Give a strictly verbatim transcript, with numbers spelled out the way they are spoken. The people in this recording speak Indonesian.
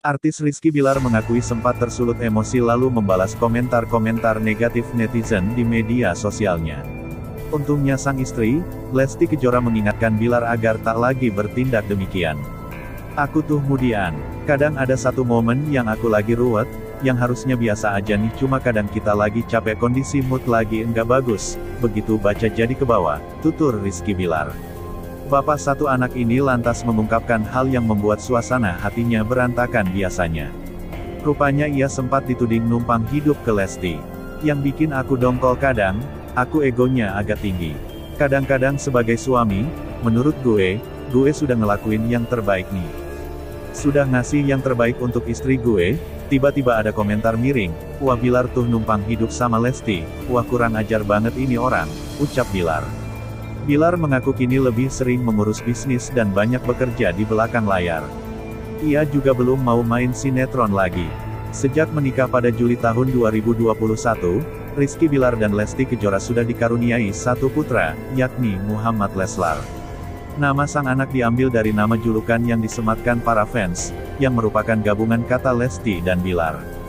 Artis Rizky Billar mengakui sempat tersulut emosi lalu membalas komentar-komentar negatif netizen di media sosialnya. Untungnya sang istri, Lesti Kejora mengingatkan Billar agar tak lagi bertindak demikian. Aku tuh mudian, kadang ada satu momen yang aku lagi ruwet, yang harusnya biasa aja nih cuma kadang kita lagi capek kondisi mood lagi enggak bagus, begitu baca jadi ke bawah, tutur Rizky Billar. Bapak satu anak ini lantas mengungkapkan hal yang membuat suasana hatinya berantakan biasanya. Rupanya ia sempat dituding numpang hidup ke Lesti. Yang bikin aku dongkol kadang, aku egonya agak tinggi. Kadang-kadang sebagai suami, menurut gue, gue sudah ngelakuin yang terbaik nih. Sudah ngasih yang terbaik untuk istri gue, tiba-tiba ada komentar miring, wah Billar tuh numpang hidup sama Lesti, wah kurang ajar banget ini orang, ucap Billar. Billar mengaku kini lebih sering mengurus bisnis dan banyak bekerja di belakang layar. Ia juga belum mau main sinetron lagi. Sejak menikah pada Juli tahun dua ribu dua puluh satu, Rizky Billar dan Lesti Kejora sudah dikaruniai satu putra, yakni Muhammad Leslar. Nama sang anak diambil dari nama julukan yang disematkan para fans, yang merupakan gabungan kata Lesti dan Billar.